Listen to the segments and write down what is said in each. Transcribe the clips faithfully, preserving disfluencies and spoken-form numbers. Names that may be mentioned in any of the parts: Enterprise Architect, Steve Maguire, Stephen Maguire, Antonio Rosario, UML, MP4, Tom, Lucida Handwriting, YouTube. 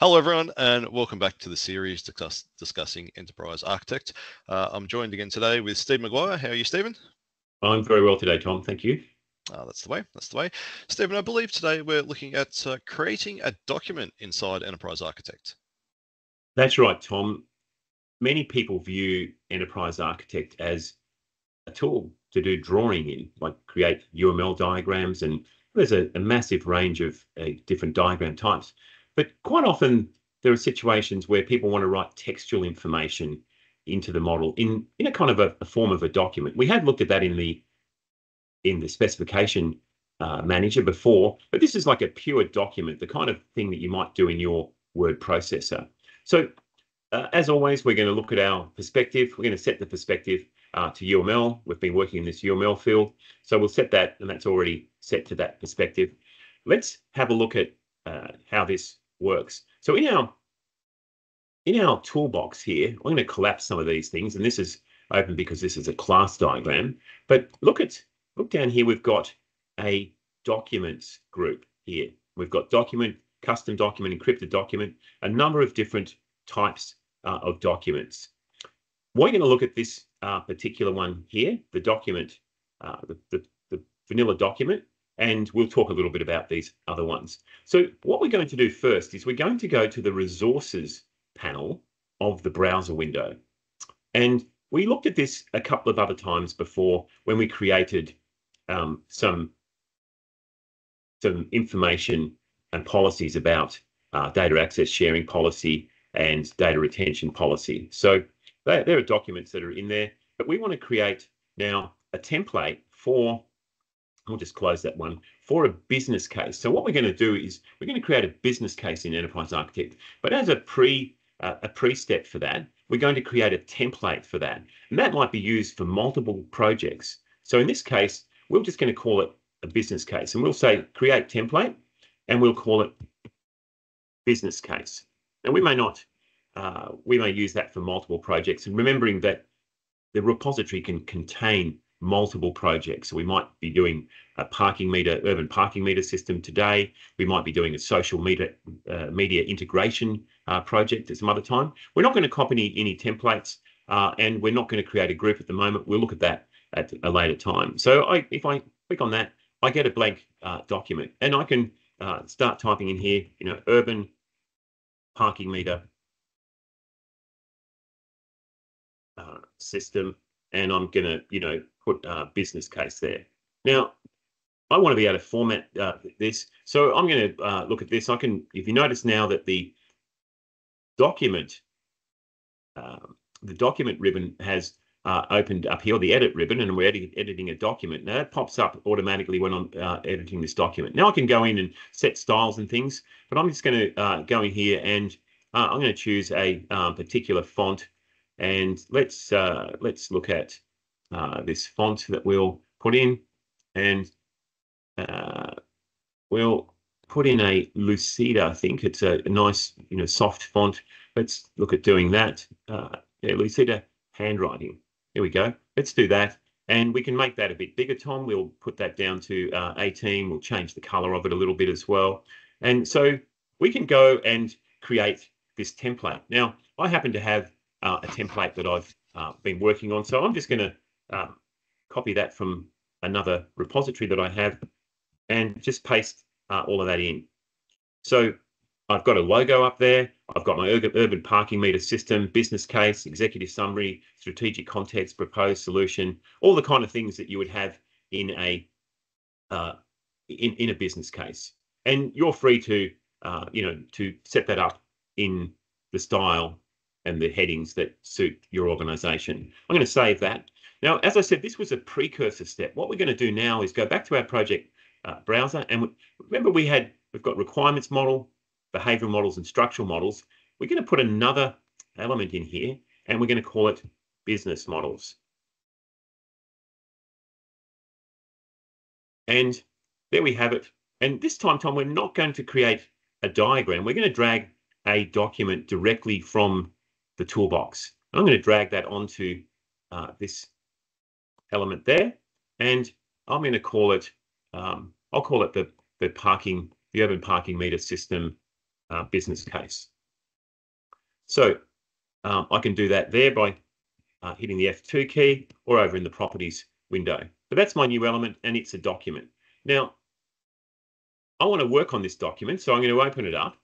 Hello, everyone, and welcome back to the series discuss, discussing Enterprise Architect. Uh, I'm joined again today with Steve Maguire. How are you, Stephen? I'm very well today, Tom. Thank you. Uh, that's the way. That's the way. Stephen, I believe today we're looking at uh, creating a document inside Enterprise Architect. That's right, Tom. Many people view Enterprise Architect as a tool to do drawing in, like create U M L diagrams, and there's a, a massive range of uh, different diagram types. But quite often there are situations where people want to write textual information into the model in, in a kind of a, a form of a document. We had looked at that in the in the specification uh, manager before, but this is like a pure document, the kind of thing that you might do in your word processor. So uh, as always, we're going to look at our perspective. We're going to set the perspective uh, to U M L. We've been working in this U M L field, so we'll set that, and that's already set to that perspective. Let's have a look at uh, how this works. So in our in our toolbox here, I'm going to collapse some of these things, and this is open because this is a class diagram. But look at look down here. We've got a documents group here. We've got document, custom document, encrypted document, a number of different types uh, of documents. We're going to look at this uh, particular one here, the document, uh, the, the the vanilla document. And we'll talk a little bit about these other ones. So what we're going to do first is we're going to go to the resources panel of the browser window. And we looked at this a couple of other times before when we created um, some, some information and policies about uh, data access sharing policy and data retention policy. So there, there are documents that are in there, but we want to create now a template for we'll just close that one for a business case. So what we're going to do is we're going to create a business case in Enterprise Architect. But as a pre uh, a pre-step for that, we're going to create a template for that. And that might be used for multiple projects. So in this case, we're just going to call it a business case. And we'll say create template, and we'll call it business case. And we may not, uh, we may use that for multiple projects. And remembering that the repository can contain multiple projects. So we might be doing a parking meter, urban parking meter system today. We might be doing a social media, uh, media integration uh, project at some other time. We're not going to copy any, any templates uh, and we're not going to create a group at the moment. We'll look at that at a later time. So I, if I click on that, I get a blank uh, document and I can uh, start typing in here, you know, urban parking meter uh, system. And I'm going to, you know, put a uh, business case there. Now, I want to be able to format uh, this. So I'm going to uh, look at this. I can, if you notice now that the document, um, the document ribbon has uh, opened up here, the edit ribbon, and we're edit editing a document. Now that pops up automatically when I'm uh, editing this document. Now I can go in and set styles and things, but I'm just going to uh, go in here and uh, I'm going to choose a um, particular font. And let's uh, let's look at uh, this font that we'll put in, and uh, we'll put in a Lucida. I think it's a nice, you know, soft font. Let's look at doing that. Uh, yeah, Lucida handwriting. Here we go. Let's do that, and we can make that a bit bigger, Tom. We'll put that down to uh, eighteen. We'll change the color of it a little bit as well, and so we can go and create this template. Now, I happen to have Uh, a template that I've uh, been working on. So I'm just going to uh, copy that from another repository that I have and just paste uh, all of that in. So I've got a logo up there. I've got my urban parking meter system, business case, executive summary, strategic context, proposed solution, all the kind of things that you would have in a uh, in, in a business case. And you're free to, uh, you know, to set that up in the style and the headings that suit your organization. I'm going to save that. Now, as I said, this was a precursor step. What we're going to do now is go back to our project uh, browser. And we, remember, we had, we've got requirements model, behavioral models, and structural models. We're going to put another element in here, and we're going to call it business models. And there we have it. And this time, Tom, we're not going to create a diagram. We're going to drag a document directly from the toolbox. I'm going to drag that onto uh, this element there, and I'm going to call it, um, I'll call it the, the parking, the urban parking meter system uh, business case. So um, I can do that there by uh, hitting the F two key or over in the properties window. But that's my new element, and it's a document. Now, I want to work on this document, so I'm going to open it up.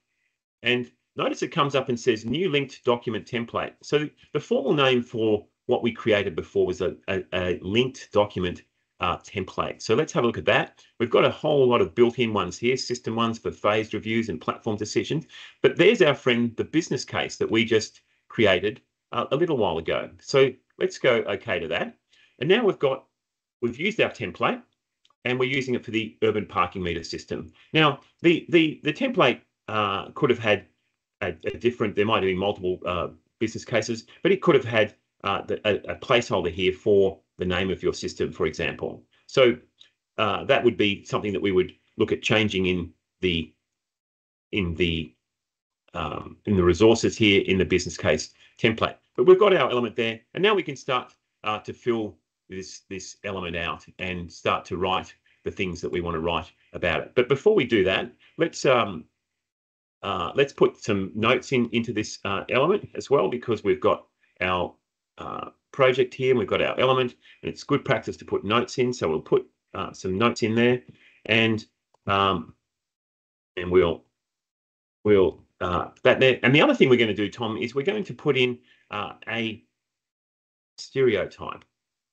And notice it comes up and says new linked document template. So the formal name for what we created before was a, a, a linked document uh, template. So let's have a look at that. We've got a whole lot of built-in ones here, system ones for phased reviews and platform decisions. But there's our friend, the business case that we just created uh, a little while ago. So let's go okay to that. And now we've got, we've used our template and we're using it for the urban parking meter system. Now, the, the, the template uh, could have had a, a different, there might have been multiple uh, business cases, but it could have had Uh, the, a, a placeholder here for the name of your system, for example. So uh, that would be something that we would look at changing in the in the um, in the resources here in the business case template. But we've got our element there, and now we can start uh, to fill this this element out and start to write the things that we want to write about it. But before we do that, let's um, uh, let's put some notes in into this uh, element as well, because we've got our Uh, project here and we've got our element, and it's good practice to put notes in, so we'll put uh, some notes in there, and um, and we'll we'll uh, that there. And the other thing we're going to do, Tom, is we're going to put in uh, a stereotype,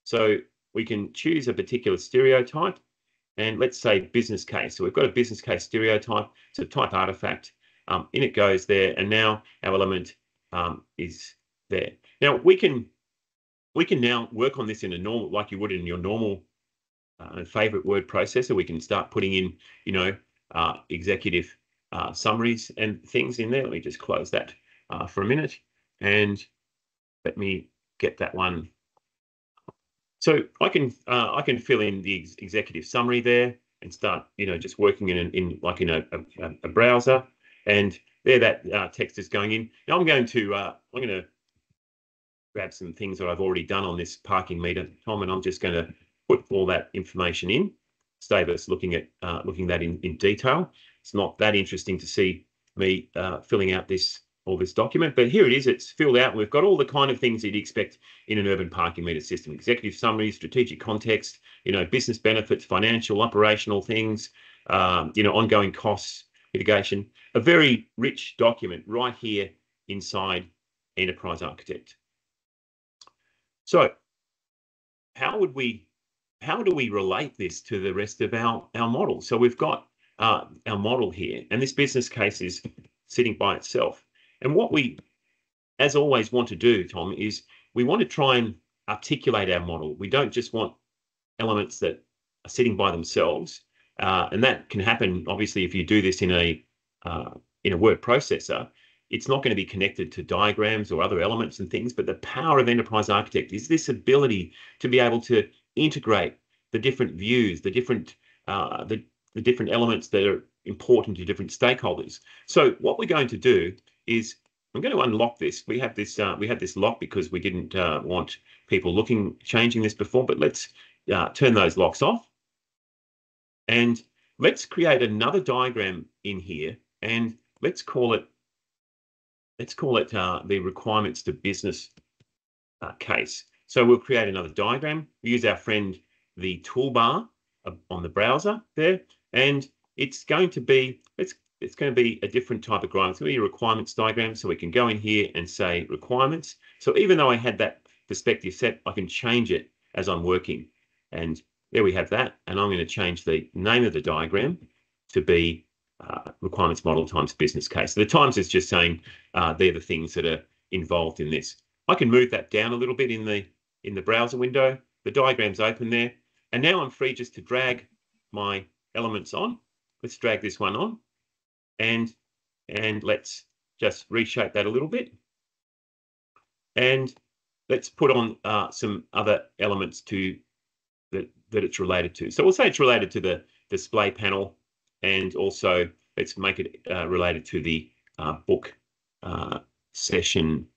so we can choose a particular stereotype, and let's say business case. So we've got a business case stereotype, so type artifact, um, in it goes there, and now our element um, is there. Now we can we can now work on this in a normal, like you would in your normal uh, favorite word processor. We can start putting in, you know, uh, executive uh, summaries and things in there. Let me just close that uh, for a minute, and let me get that one. So I can uh, I can fill in the ex executive summary there and start, you know, just working in an, in like in a, a, a browser, and there that uh, text is going in. Now I'm going to uh, I'm going to grab some things that I've already done on this parking meter, Tom, and I'm just going to put all that information in. Save us looking at uh, looking that in, in detail. It's not that interesting to see me uh, filling out this all this document, but here it is. It's filled out. We've got all the kind of things you'd expect in an urban parking meter system: executive summary, strategic context, you know, business benefits, financial, operational things, um, you know, ongoing costs, mitigation. A very rich document right here inside Enterprise Architect. So how would we, how do we relate this to the rest of our, our model? So we've got uh, our model here, and this business case is sitting by itself. And what we, as always, want to do, Tom, is we want to try and articulate our model. We don't just want elements that are sitting by themselves. Uh, and that can happen, obviously, if you do this in a, uh, in a word processor. It's not going to be connected to diagrams or other elements and things, but the power of Enterprise Architect is this ability to be able to integrate the different views, the different uh, the, the different elements that are important to different stakeholders. So what we're going to do is I'm going to unlock this. We have this uh, we had this lock because we didn't uh, want people looking changing this before, but let's uh, turn those locks off, and let's create another diagram in here, and let's call it. Let's call it uh, the requirements to business uh, case. So we'll create another diagram. We use our friend, the toolbar uh, on the browser there, and it's going to be, it's, it's going to be a different type of diagram. It's going to be a requirements diagram. So we can go in here and say requirements. So even though I had that perspective set, I can change it as I'm working. And there we have that. And I'm going to change the name of the diagram to be Uh, requirements model times business case. So the times is just saying uh, they're the things that are involved in this. I can move that down a little bit in the in the browser window. The diagram's open there, and now I'm free just to drag my elements on. Let's drag this one on, and and let's just reshape that a little bit, and let's put on uh, some other elements to that that it's related to. So we'll say it's related to the display panel. And also, let's make it uh, related to the uh, book uh, session.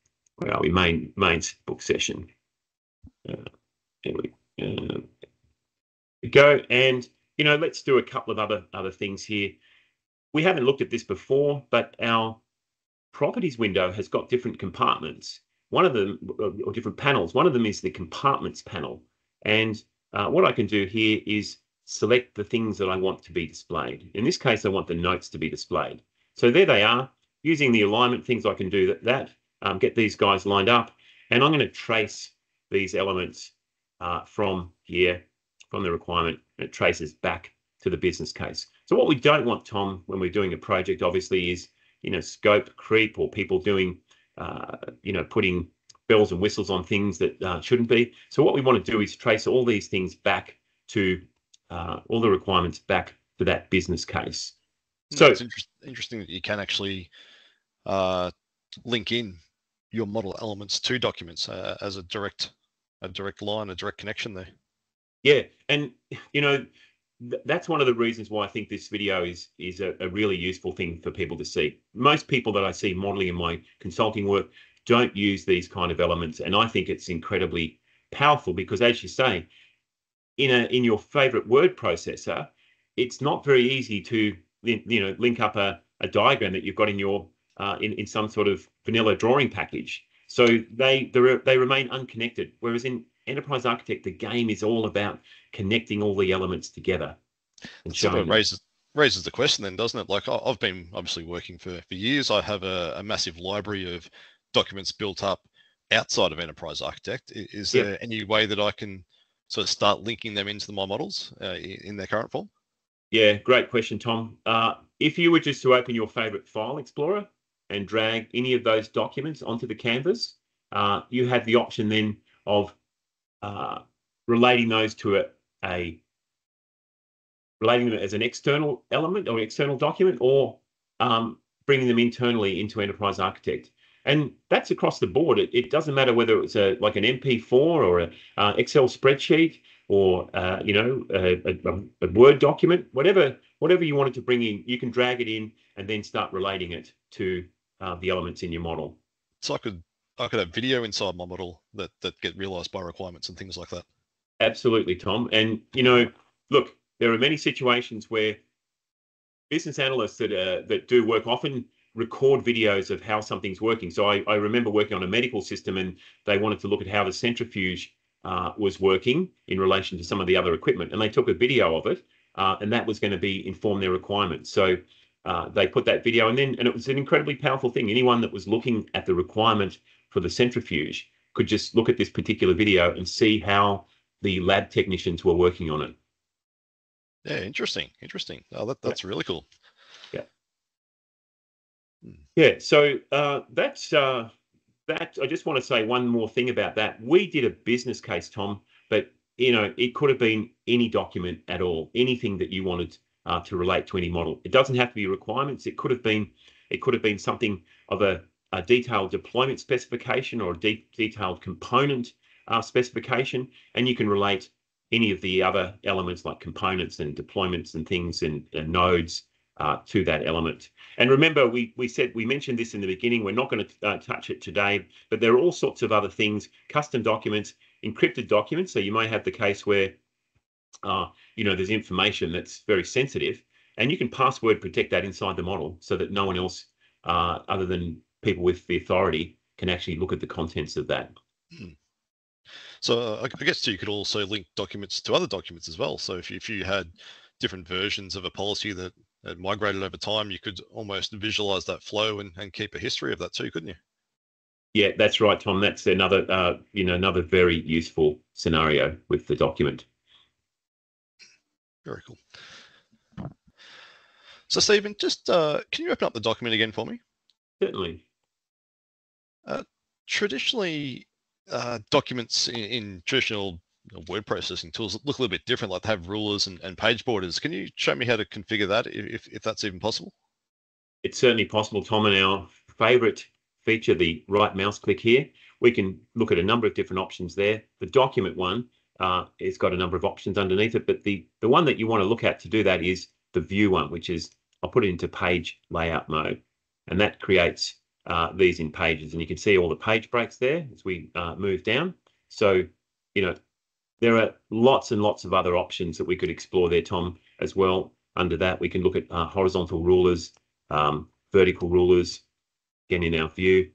Where are we? Main, main book session. Uh, there we, uh, we go. And, you know, let's do a couple of other, other things here. we haven't looked at this before, but our properties window has got different compartments. One of them, or different panels, one of them is the compartments panel. And uh, what I can do here is select the things that I want to be displayed. In this case, I want the notes to be displayed. So there they are. Using the alignment things, I can do that, that um, get these guys lined up. And I'm going to trace these elements uh, from here, from the requirement, and it traces back to the business case. So what we don't want, Tom, when we're doing a project, obviously, is, you know, scope creep or people doing, uh, you know, putting bells and whistles on things that uh, shouldn't be. So what we want to do is trace all these things back to uh, all the requirements back to that business case. So it's inter interesting that you can actually uh, link in your model elements to documents uh, as a direct, a direct line, a direct connection there. Yeah, and you know th that's one of the reasons why I think this video is is a, a really useful thing for people to see. Most people that I see modeling in my consulting work don't use these kind of elements, and I think it's incredibly powerful because, as you say, in a in your favorite word processor, it's not very easy to you know link up a, a diagram that you've got in your uh, in in some sort of vanilla drawing package. So they they remain unconnected, whereas in Enterprise Architect, the game is all about connecting all the elements together. And so it raises raises the question, then, doesn't it? Like I've been obviously working for for years. I have a, a massive library of documents built up outside of Enterprise Architect. Is there yep. any way that I can sort of start linking them into my models uh, in their current form? Yeah, great question, Tom. Uh, if you were just to open your favorite file explorer and drag any of those documents onto the canvas, uh, you have the option then of Uh, relating those to a, a relating them as an external element or external document, or um, bringing them internally into Enterprise Architect, and that's across the board. It, it doesn't matter whether it's a like an M P four or an uh, Excel spreadsheet or uh, you know a, a, a Word document. Whatever whatever you wanted to bring in, you can drag it in and then start relating it to uh, the elements in your model. So I could. I could have video inside my model that that get realized by requirements and things like that. Absolutely, Tom. And, you know, look, there are many situations where business analysts that uh, that do work often record videos of how something's working. So I, I remember working on a medical system and they wanted to look at how the centrifuge uh, was working in relation to some of the other equipment. And they took a video of it uh, and that was going to be inform their requirements. So uh, they put that video and then and it was an incredibly powerful thing. Anyone that was looking at the requirement for the centrifuge could just look at this particular video and see how the lab technicians were working on it. Yeah, interesting, interesting. Oh, that, that's yeah. really cool. Yeah. Hmm. Yeah, so uh, that's, uh, that, I just want to say one more thing about that. We did a business case, Tom, but you know, it could have been any document at all, anything that you wanted uh, to relate to any model. It doesn't have to be requirements. It could have been, it could have been something of a, a detailed deployment specification or a de detailed component uh, specification, and you can relate any of the other elements like components and deployments and things and, and nodes uh, to that element. And remember, we we said we mentioned this in the beginning. We're not going to uh, touch it today, but there are all sorts of other things: custom documents, encrypted documents. So you may have the case where uh, you know there's information that's very sensitive, and you can password protect that inside the model so that no one else, uh, other than people with the authority, can actually look at the contents of that. So I guess too, you could also link documents to other documents as well. So if you, if you had different versions of a policy that had migrated over time, you could almost visualize that flow and, and keep a history of that too, couldn't you? Yeah, that's right, Tom. That's another, uh, you know, another very useful scenario with the document. Very cool. So Stephen, just uh, can you open up the document again for me? Certainly. Uh, traditionally, uh, documents in, in traditional word processing tools look a little bit different, like they have rulers and, and page borders. Can you show me how to configure that, if, if that's even possible? It's certainly possible, Tom, and our favorite feature, the right mouse click here, we can look at a number of different options there. The document one uh, has got a number of options underneath it, but the, the one that you want to look at to do that is the view one, which is, I'll put it into page layout mode. And that creates uh, these in pages. And you can see all the page breaks there as we uh, move down. So, you know, there are lots and lots of other options that we could explore there, Tom, as well. Under that, we can look at uh, horizontal rulers, um, vertical rulers, again in our view,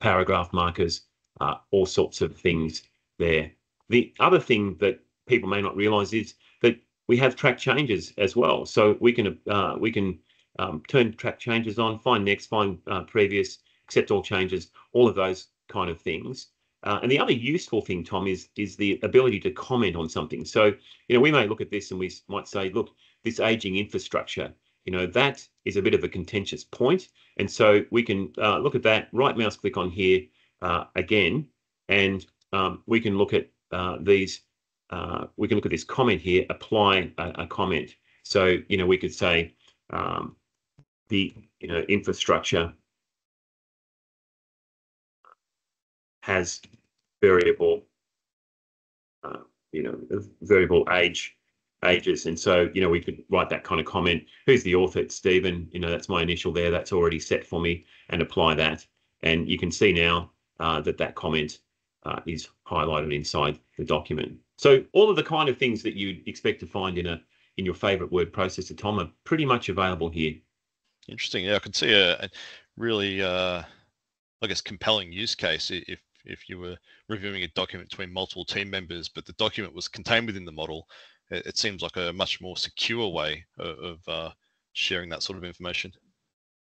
paragraph markers, uh, all sorts of things there. The other thing that people may not realize is that we have track changes as well. So we can uh, we can um, turn track changes on, find next, find uh, previous, accept all changes, all of those kind of things. Uh, and the other useful thing, Tom, is is the ability to comment on something. So, you know, we may look at this and we might say, look, this aging infrastructure, you know, that is a bit of a contentious point. And so we can uh, look at that, right mouse click on here uh, again, and um, we can look at uh, these, uh, we can look at this comment here, apply a, a comment. So, you know, we could say um, the, you know, infrastructure has variable, uh, you know, variable age, ages. And so, you know, we could write that kind of comment. Who's the author? It's Stephen. You know, that's my initial there. That's already set for me, and apply that. And you can see now uh, that that comment uh, is highlighted inside the document. So all of the kind of things that you'd expect to find in a in your favorite word processor, Tom, are pretty much available here. Interesting. Yeah, I can see a, a really, uh, I guess, compelling use case if if you were reviewing a document between multiple team members, but the document was contained within the model. It, it seems like a much more secure way of, of uh, sharing that sort of information.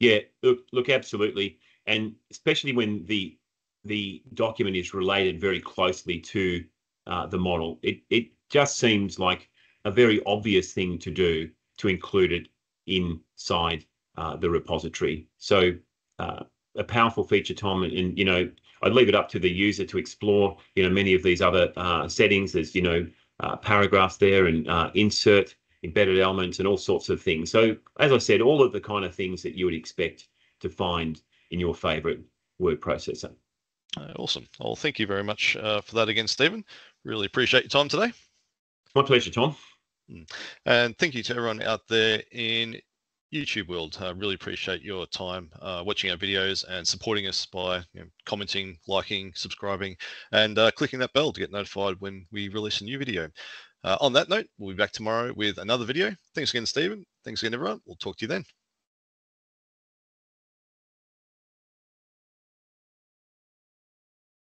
Yeah, look, look, absolutely. And especially when the the document is related very closely to uh, the model, it, it just seems like a very obvious thing to do to include it inside uh, the repository. So uh, a powerful feature, Tom, and, and you know, I'd leave it up to the user to explore, you know, many of these other uh, settings. There's, you know, uh, paragraphs there and uh, insert, embedded elements and all sorts of things. So as I said, all of the kind of things that you would expect to find in your favorite word processor. Awesome. Well, thank you very much uh, for that again, Stephen. Really appreciate your time today. My pleasure, Tom. And thank you to everyone out there in YouTube world. I uh, really appreciate your time uh, watching our videos and supporting us by, you know, commenting, liking, subscribing, and uh, clicking that bell to get notified when we release a new video. Uh, on that note, we'll be back tomorrow with another video. Thanks again, Stephen. Thanks again, everyone. We'll talk to you then.